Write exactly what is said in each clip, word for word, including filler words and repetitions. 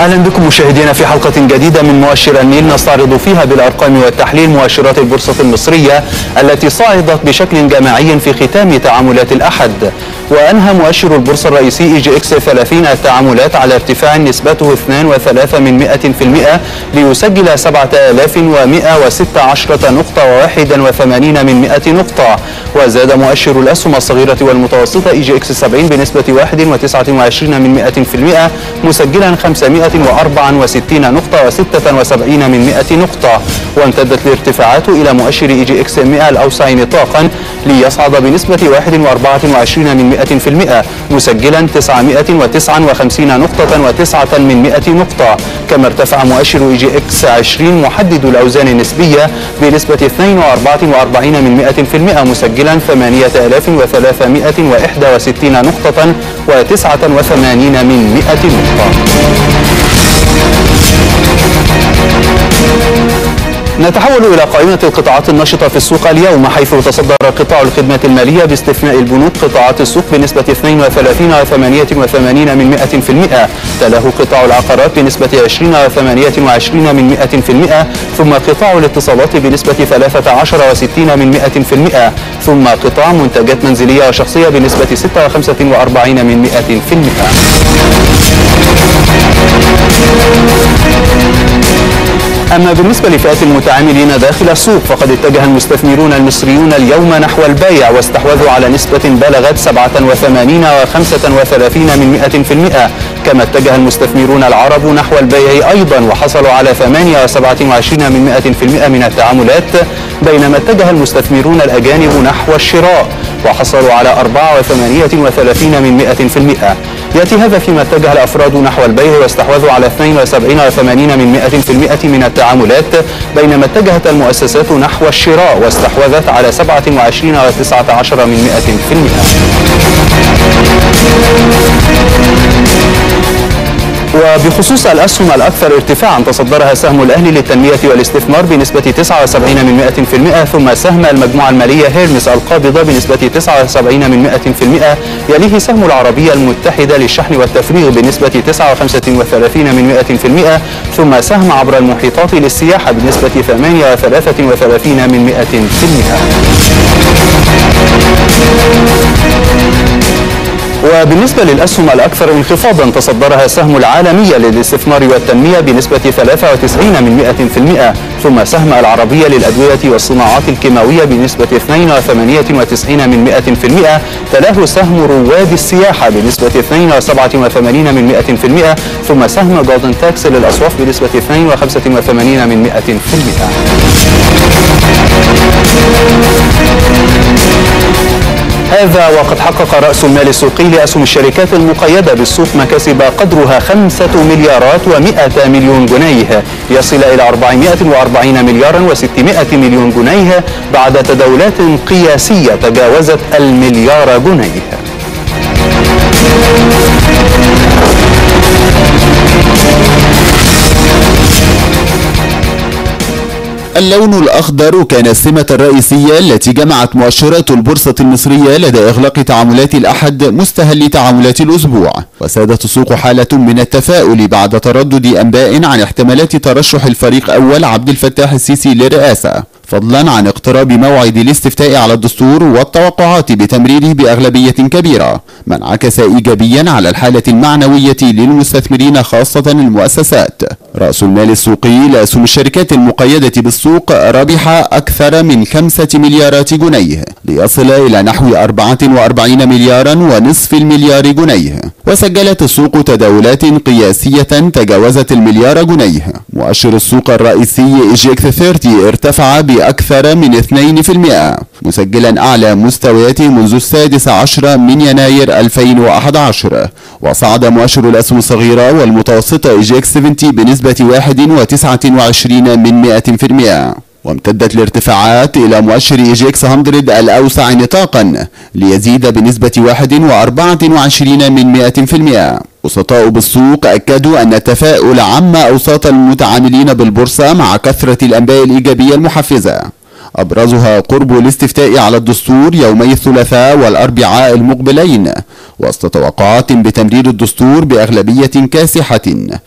اهلا بكم مشاهدينا في حلقه جديده من مؤشر النيل، نستعرض فيها بالارقام والتحليل مؤشرات البورصه المصريه التي صعدت بشكل جماعي في ختام تعاملات الاحد. وانهى مؤشر البورصه الرئيسي اي جي اكس ثلاثين التعاملات على ارتفاع نسبته اثنين وثلاثة من مئة بالمئة ليسجل سبعة آلاف ومئة وستة عشر نقطه وواحد وثمانين من مئة نقطه. وزاد مؤشر الاسهم الصغيره والمتوسطه اي جي اكس سبعين بنسبه واحد وتسعة وعشرين من مئة بالمئة مسجلا خمسمئة وأربعة وستين نقطة وستة وسبعين من مئة نقطة. وامتدت الارتفاعات إلى مؤشر إي جي إكس مئة الأوسع نطاقا ليصعد بنسبة واحد وأربعة وعشرين من مئة في المئة مسجلا تسعمئة وتسعة وخمسين نقطة وتسعة من مئة نقطة. كما ارتفع مؤشر إي جي إكس عشرين محدد الأوزان النسبية بنسبة اثنين وأربعة وأربعين من مئة في المئة مسجلا ثمانية آلاف وثلاثمئة وواحد وستين نقطة وتسعة وثمانين من مئة نقطة. نتحول إلى قائمة القطاعات النشطة في السوق اليوم، حيث تصدر قطاع الخدمات المالية باستثناء البنوك قطاعات السوق بنسبة اثنين وثلاثين وثمانية وثمانين من مئة في المئة، تلاه قطاع العقارات بنسبة عشرين وثمانية وعشرين من مئة في المئة، ثم قطاع الاتصالات بنسبة ثلاثة عشر وستين من مئة في المئة، ثم قطاع منتجات منزلية وشخصية بنسبة ستة وخمسة وأربعين من مئة في المئة. أما بالنسبة لفئات المتعاملين داخل السوق، فقد اتجه المستثمرون المصريون اليوم نحو البيع، واستحوذوا على نسبة بلغت سبعة وثمانين وخمسة وثلاثين من مئة في المئة. كما اتجه المستثمرون العرب نحو البيع أيضا، وحصلوا على ثمانية وسبعة وعشرين من مئة في المئة من التعاملات، بينما اتجه المستثمرون الأجانب نحو الشراء وحصلوا على أربعة وثمانية وثلاثين من مئة في المئة. يأتي هذا فيما اتجه الأفراد نحو البيع واستحوذوا على اثنين وسبعين وثمانين من مئة في المئة من التعاملات، بينما اتجهت المؤسسات نحو الشراء واستحوذت على سبعة وعشرين وتسعة عشر من مئة في المئة. وبخصوص الأسهم الأكثر ارتفاعا، تصدرها سهم الأهلي للتنمية والاستثمار بنسبة تسعة وسبعين من مئة في المئة، ثم سهم المجموعة المالية هيرمس القابضة بنسبة تسعة وسبعين من مئة في المئة، يليه سهم العربية المتحدة للشحن والتفريغ بنسبة تسعة وخمسة وثلاثين من مئة في المئة، ثم سهم عبر المحيطات للسياحة بنسبة ثمانية وثلاثة وثلاثين من مئة في المئة. وبالنسبة للأسهم الأكثر انخفاضا، تصدرها سهم العالمية للاستثمار والتنمية بنسبة ثلاثة وتسعين من مئة في المئة، ثم سهم العربية للأدوية والصناعات الكيماوية بنسبة اثنين وثمانية وتسعين من مئة في المئة، تلاه سهم رواد السياحة بنسبة اثنين وسبعة وثمانين من مئة في المئة، ثم سهم جولدن تاكس للأصواف بنسبة اثنين وخمسة وثمانين من مئة في المئة. هذا وقد حقق رأس المال السوقي لأسهم الشركات المقيدة بالسوق مكاسب قدرها خمسة مليارات ومئة مليون جنيه، يصل إلى أربعمئة وأربعين مليارا وستمئة مليون جنيه بعد تداولات قياسية تجاوزت المليار جنيه. اللون الأخضر كان السمة الرئيسية التي جمعت مؤشرات البورصة المصرية لدى إغلاق تعاملات الأحد مستهل تعاملات الأسبوع، وسادت السوق حالة من التفاؤل بعد تردد أنباء عن احتمالات ترشح الفريق أول عبد الفتاح السيسي للرئاسة، فضلا عن اقتراب موعد الاستفتاء على الدستور والتوقعات بتمريره بأغلبية كبيرة، ما انعكس إيجابيا على الحالة المعنوية للمستثمرين خاصة المؤسسات. رأس المال السوقي لأسهم الشركات المقيدة بالسوق ربح أكثر من خمسة مليارات جنيه، ليصل إلى نحو أربعة وأربعين مليارا ونصف المليار جنيه، وسجلت السوق تداولات قياسية تجاوزت المليار جنيه. مؤشر السوق الرئيسي إي جي إكس ثلاثين ارتفع بأكثر من اثنين بالمئة، مسجلا أعلى مستوياته منذ السادس عشر من يناير ألفين وأحد عشر، وصعد مؤشر الأسهم الصغيرة والمتوسطة إي جي إكس سبعين بنسبة واحد وتسعة وعشرين من مئة بالمئة. وامتدت الارتفاعات إلى مؤشر إي جي إكس مئة الأوسع نطاقا ليزيد بنسبة واحد وأربعة وعشرين من مئة بالمئة. وسطاء بالسوق أكدوا أن التفاؤل عم أوساط المتعاملين بالبورصة مع كثرة الأنباء الإيجابية المحفزة، أبرزها قرب الاستفتاء على الدستور يومي الثلاثاء والأربعاء المقبلين وسط توقعات بتمرير الدستور بأغلبية كاسحة،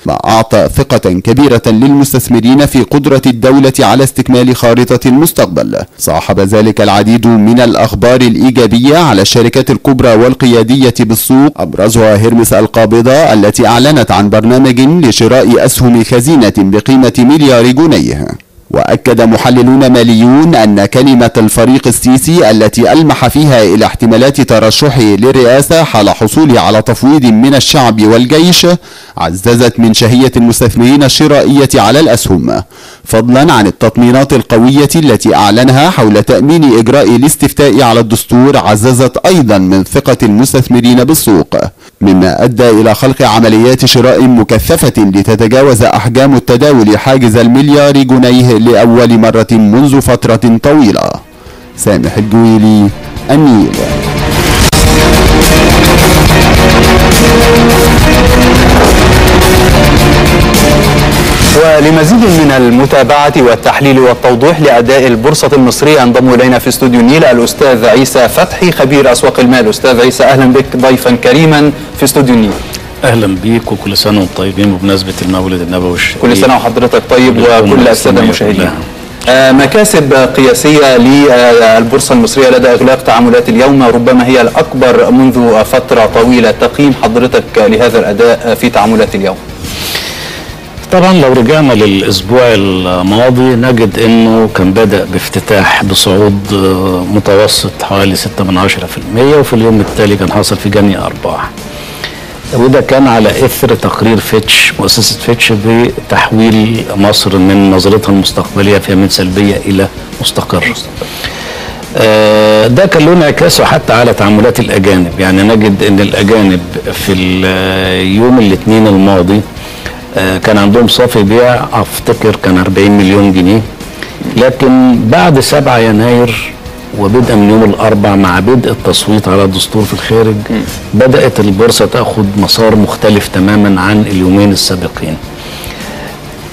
ما أعطى ثقة كبيرة للمستثمرين في قدرة الدولة على استكمال خارطة المستقبل. صاحب ذلك العديد من الأخبار الإيجابية على الشركات الكبرى والقيادية بالسوق، أبرزها هيرمس القابضة التي أعلنت عن برنامج لشراء أسهم خزينة بقيمة مليار جنيه. وأكد محللون ماليون أن كلمة الفريق السيسي التي ألمح فيها إلى احتمالات ترشحه للرئاسة حال حصوله على تفويض من الشعب والجيش عززت من شهية المستثمرين الشرائية على الأسهم، فضلا عن التطمينات القوية التي أعلنها حول تأمين إجراء الاستفتاء على الدستور عززت أيضا من ثقة المستثمرين بالسوق، مما أدى إلى خلق عمليات شراء مكثفة لتتجاوز أحجام التداول حاجز المليار جنيه لأول مرة منذ فترة طويلة. سامح الجويلي، النيل. ولمزيد من المتابعة والتحليل والتوضيح لأداء البورصة المصرية انضم إلينا في استوديو النيل الأستاذ عيسى فتحي خبير أسواق المال. أستاذ عيسى، أهلا بك ضيفا كريما في استوديو النيل. أهلا بيك وكل سنة وانتم طيبين بمناسبة المولد النبوي الشريف. كل سنة وحضرتك طيب وكل السادة المشاهدين. مكاسب قياسية للبورصة المصرية لدى إغلاق تعاملات اليوم ربما هي الأكبر منذ فترة طويلة، تقييم حضرتك لهذا الأداء في تعاملات اليوم؟ طبعا لو رجعنا للاسبوع الماضي نجد انه كان بدأ بافتتاح بصعود متوسط حوالي ستة من عشرة في المية، وفي اليوم التالي كان حصل في جني ارباح، وده كان على اثر تقرير فيتش مؤسسه فيتش بتحويل مصر من نظرتها المستقبليه فيها من سلبيه الى مستقره. آه ده كان له انعكاسه حتى على تعاملات الاجانب، يعني نجد ان الاجانب في اليوم الاثنين الماضي كان عندهم صافي بيع افتكر كان أربعين مليون جنيه، لكن بعد سبعة يناير وبدء من يوم الاربعاء مع بدء التصويت على الدستور في الخارج بدأت البورصة تاخد مسار مختلف تماما عن اليومين السابقين.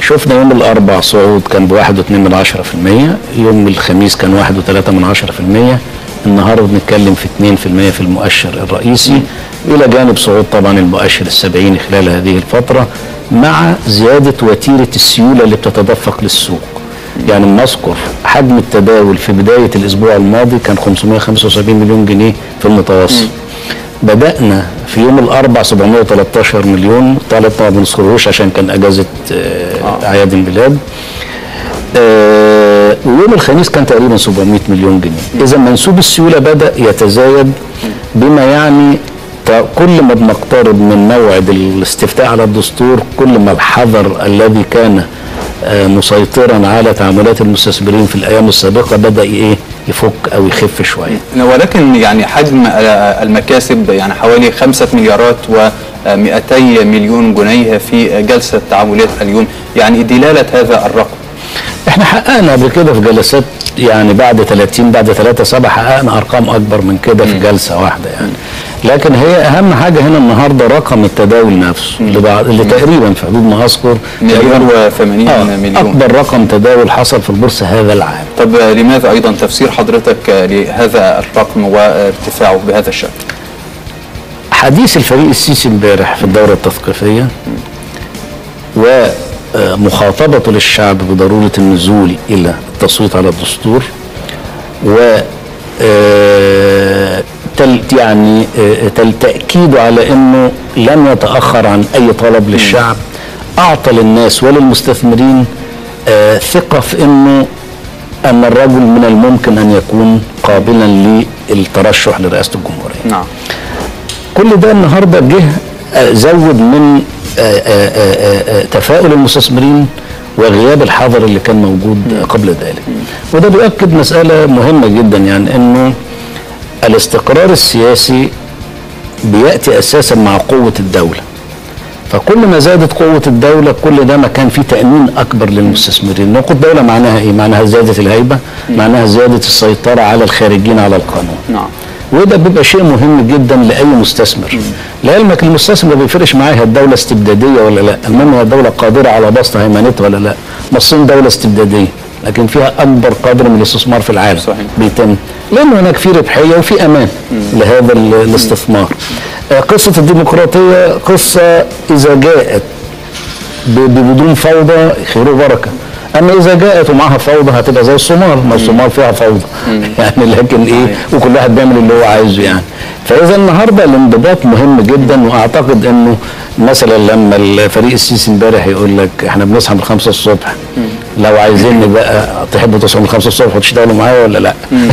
شفنا يوم الاربعاء صعود كان ب واحد فاصلة اثنين بالمية، يوم الخميس كان واحد فاصلة ثلاثة بالمية، النهارده بنتكلم في اثنين بالمية في المؤشر الرئيسي، الى جانب صعود طبعا المؤشر السبعيني خلال هذه الفتره مع زياده وتيره السيوله اللي بتتدفق للسوق. يعني نذكر حجم التداول في بدايه الاسبوع الماضي كان خمسمائة وخمسة وسبعين مليون جنيه في المتوسط. بدأنا في يوم الاربعاء سبعمائة وثلاثة عشر مليون، طالب طبعا ما نذكرهوش عشان كان اجازه اعياد الميلاد. آه ويوم الخميس كان تقريبا سبعمائة مليون جنيه. اذا منسوب السيوله بدا يتزايد، بما يعني كل ما بنقترب من موعد الاستفتاء على الدستور كل ما الحذر الذي كان آه مسيطرا على تعاملات المستثمرين في الايام السابقه بدا ايه يفك او يخف شويه. ولكن يعني حجم المكاسب يعني حوالي خمسة مليارات ومئتي مليون جنيه في جلسه تعاملات اليوم، يعني دلاله هذا الرقم. احنا حققنا قبل كده في جلسات يعني بعد ثلاثين بعد ثلاثة سبعة حققنا ارقام اكبر من كده في جلسه واحده يعني، لكن هي اهم حاجه هنا النهارده رقم التداول نفسه اللي, بعد اللي تقريبا في حدود ما اذكر مليار وثمانين آه مليون، اكبر رقم تداول حصل في البورصه هذا العام. طب لماذا ايضا تفسير حضرتك لهذا الرقم وارتفاعه بهذا الشكل؟ حديث الفريق السيسي امبارح في الدوره التثقيفيه و مخاطبته للشعب بضرورة النزول إلى التصويت على الدستور و يعني تأكيده على أنه لن يتأخر عن أي طلب للشعب، أعطى للناس وللمستثمرين ثقة في أنه أن الرجل من الممكن أن يكون قابلا للترشح لرئاسة الجمهورية. نعم. كل ده النهارده جه زود من آآ آآ آآ تفاؤل المستثمرين وغياب الحذر اللي كان موجود قبل ذلك، وده بيؤكد مسألة مهمة جدا، يعني انه الاستقرار السياسي بيأتي اساسا مع قوة الدولة، فكل ما زادت قوة الدولة كل ده ما كان فيه تأمين اكبر للمستثمرين. قوة الدولة معناها ايه؟ معناها زيادة الهيبة، معناها زيادة السيطرة على الخارجين على القانون. نعم. وده بيبقى شيء مهم جدا لاي مستثمر. لعلمك المستثمر ما بيفرقش معاها الدوله استبداديه ولا لا، المهم هي الدوله قادره على بسط هيمنتها ولا لا. ما الصين دوله استبداديه لكن فيها اكبر قدر من الاستثمار في العالم. صحيح. بيتم لانه هناك في ربحيه وفي امان مم. لهذا الاستثمار. مم. قصه الديمقراطيه قصه اذا جاءت بدون فوضى خير وبركه، اما اذا جاءت ومعها فوضى هتبقى زي الصومال، ما الصومال فيها فوضى مم. يعني لكن ايه وكل واحد بيعمل اللي هو عايزه يعني. فاذا النهارده الانضباط مهم جدا، واعتقد انه مثلا لما الفريق السيسي امبارح يقول لك احنا بنصحى من خمسة الصبح، لو عايزيني بقى تحبوا تصحوا من خمسة الصبح وتشتغلوا معايا ولا لا؟